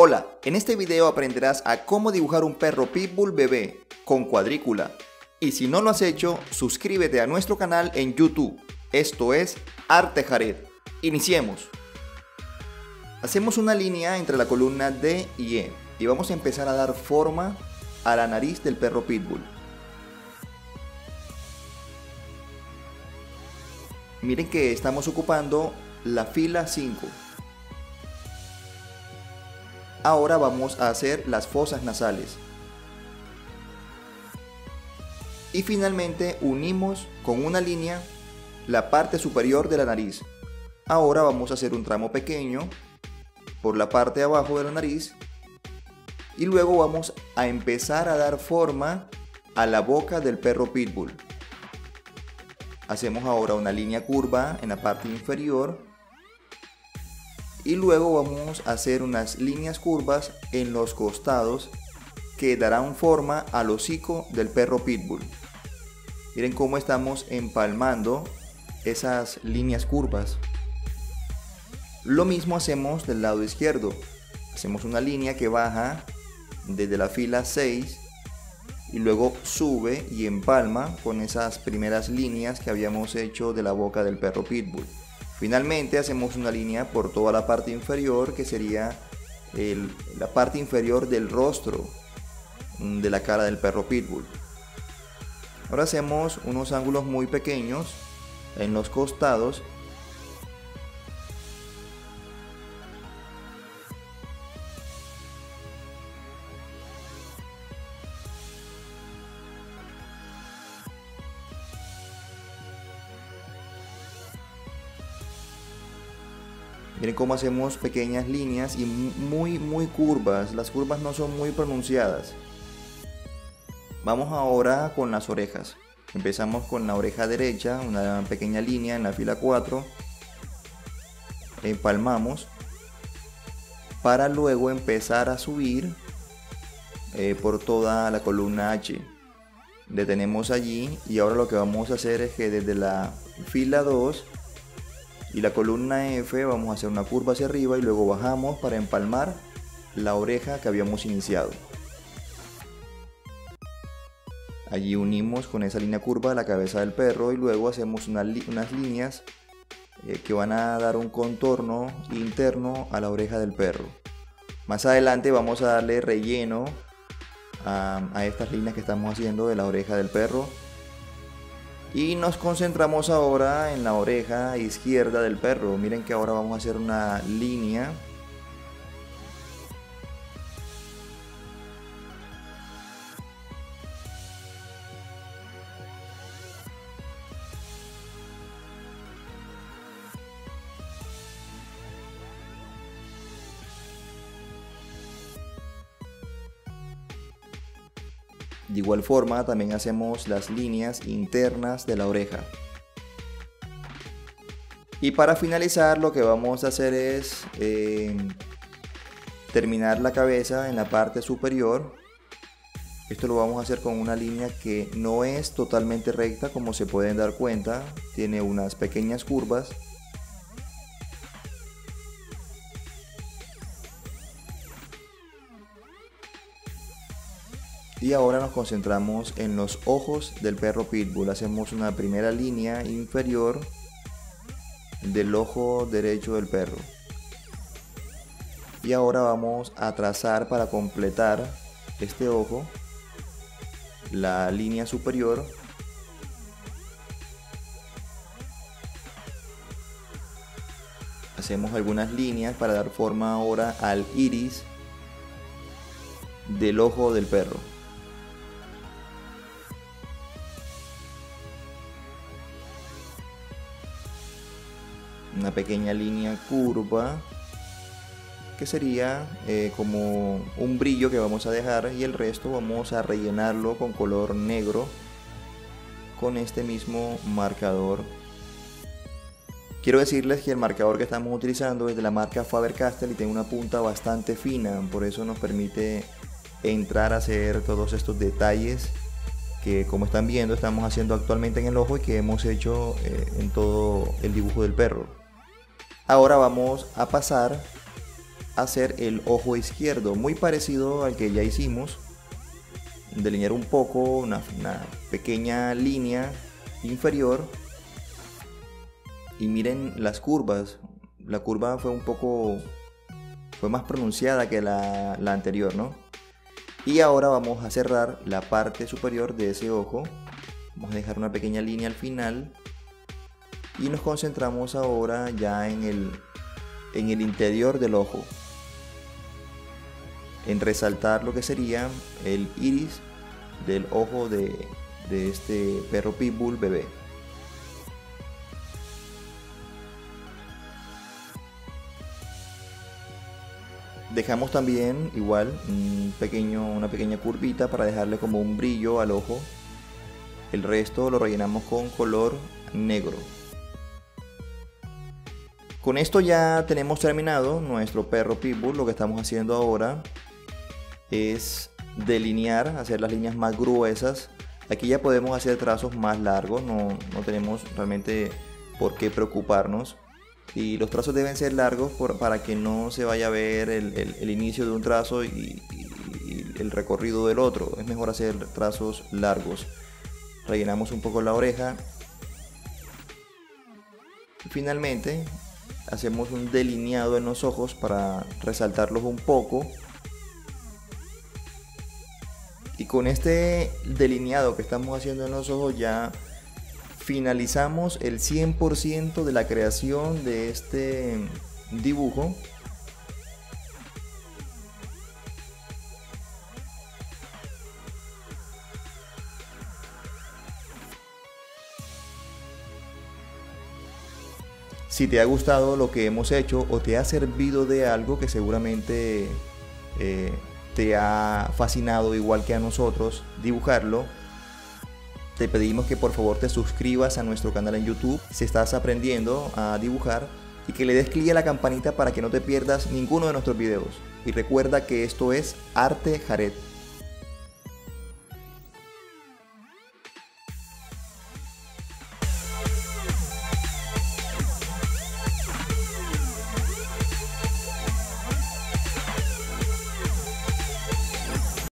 Hola, en este video aprenderás a cómo dibujar un perro pitbull bebé con cuadrícula. Y si no lo has hecho, suscríbete a nuestro canal en YouTube. Esto es ArteJared. Iniciemos. Hacemos una línea entre la columna D y E y vamos a empezar a dar forma a la nariz del perro pitbull. Miren que estamos ocupando la fila 5. Ahora vamos a hacer las fosas nasales y finalmente unimos con una línea la parte superior de la nariz. Ahora vamos a hacer un tramo pequeño por la parte de abajo de la nariz y luego vamos a empezar a dar forma a la boca del perro pitbull. Hacemos ahora una línea curva en la parte inferior y luego vamos a hacer unas líneas curvas en los costados que darán forma al hocico del perro pitbull. Miren cómo estamos empalmando esas líneas curvas. Lo mismo hacemos del lado izquierdo. Hacemos una línea que baja desde la fila 6 y luego sube y empalma con esas primeras líneas que habíamos hecho de la boca del perro pitbull. Finalmente hacemos una línea por toda la parte inferior, que sería la parte inferior del rostro de la cara del perro pitbull. Ahora hacemos unos ángulos muy pequeños en los costados . Miren cómo hacemos pequeñas líneas y muy curvas. Las curvas no son muy pronunciadas. Vamos ahora con las orejas. Empezamos con la oreja derecha, una pequeña línea en la fila 4. Empalmamos para luego empezar a subir por toda la columna H. Detenemos allí y ahora lo que vamos a hacer es que desde la fila 2 y la columna F vamos a hacer una curva hacia arriba y luego bajamos para empalmar la oreja que habíamos iniciado. Allí unimos con esa línea curva la cabeza del perro y luego hacemos unas líneas que van a dar un contorno interno a la oreja del perro. Más adelante vamos a darle relleno a estas líneas que estamos haciendo de la oreja del perro. Y nos concentramos ahora en la oreja izquierda del perro. Miren que ahora vamos a hacer una línea . De igual forma también hacemos las líneas internas de la oreja. Y para finalizar lo que vamos a hacer es terminar la cabeza en la parte superior. Esto lo vamos a hacer con una línea que no es totalmente recta, como se pueden dar cuenta. Tiene unas pequeñas curvas. Y ahora nos concentramos en los ojos del perro pitbull. Hacemos una primera línea inferior del ojo derecho del perro. Y ahora vamos a trazar para completar este ojo la línea superior. Hacemos algunas líneas para dar forma ahora al iris del ojo del perro. Una pequeña línea curva que sería como un brillo que vamos a dejar, y el resto vamos a rellenarlo con color negro con este mismo marcador. Quiero decirles que el marcador que estamos utilizando es de la marca Faber-Castell y tiene una punta bastante fina, por eso nos permite entrar a hacer todos estos detalles que, como están viendo, estamos haciendo actualmente en el ojo y que hemos hecho en todo el dibujo del perro. Ahora vamos a pasar hacer el ojo izquierdo, muy parecido al que ya hicimos. Delinear un poco, una pequeña línea inferior. Y miren las curvas. La curva fue un poco... fue más pronunciada que la anterior, ¿no? Y ahora vamos a cerrar la parte superior de ese ojo. Vamos a dejar una pequeña línea al final. Y nos concentramos ahora ya en el interior del ojo, en resaltar lo que sería el iris del ojo de este perro pitbull bebé. Dejamos también igual una pequeña curvita para dejarle como un brillo al ojo. El resto lo rellenamos con color negro. Con esto ya tenemos terminado nuestro perro pitbull. Lo que estamos haciendo ahora es delinear, hacer las líneas más gruesas. Aquí ya podemos hacer trazos más largos, no tenemos realmente por qué preocuparnos. Y los trazos deben ser largos para que no se vaya a ver el inicio de un trazo y el recorrido del otro. Es mejor hacer trazos largos. Rellenamos un poco la oreja. Finalmente hacemos un delineado en los ojos para resaltarlos un poco. Y con este delineado que estamos haciendo en los ojos ya finalizamos el 100% de la creación de este dibujo. Si te ha gustado lo que hemos hecho o te ha servido de algo, que seguramente te ha fascinado igual que a nosotros dibujarlo, te pedimos que por favor te suscribas a nuestro canal en YouTube si estás aprendiendo a dibujar y que le des clic a la campanita para que no te pierdas ninguno de nuestros videos. Y recuerda que esto es ArteJared.